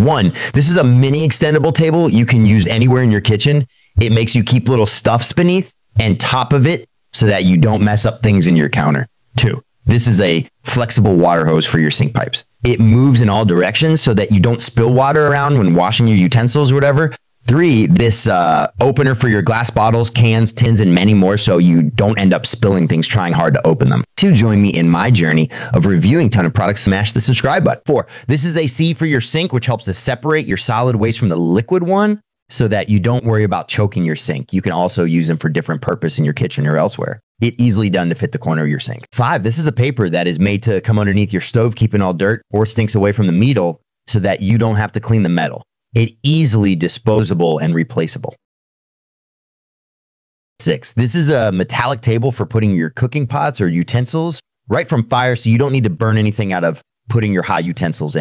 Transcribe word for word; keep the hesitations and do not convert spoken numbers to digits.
One, this is a mini extendable table you can use anywhere in your kitchen. It makes you keep little stuffs beneath and top of it so that you don't mess up things in your counter. Two, this is a flexible water hose for your sink pipes. It moves in all directions so that you don't spill water around when washing your utensils or whatever. Three, this uh, opener for your glass bottles, cans, tins, and many more, so you don't end up spilling things trying hard to open them. Two, join me in my journey of reviewing a ton of products. Smash the subscribe button. Four, this is a C for your sink, which helps to separate your solid waste from the liquid one so that you don't worry about choking your sink. You can also use them for different purpose in your kitchen or elsewhere. It easily done to fit the corner of your sink. Five, this is a paper that is made to come underneath your stove, keeping all dirt or stinks away from the metal so that you don't have to clean the metal. It easily disposable and replaceable. Six, this is a metallic table for putting your cooking pots or utensils right from fire, so you don't need to burn anything out of putting your hot utensils in.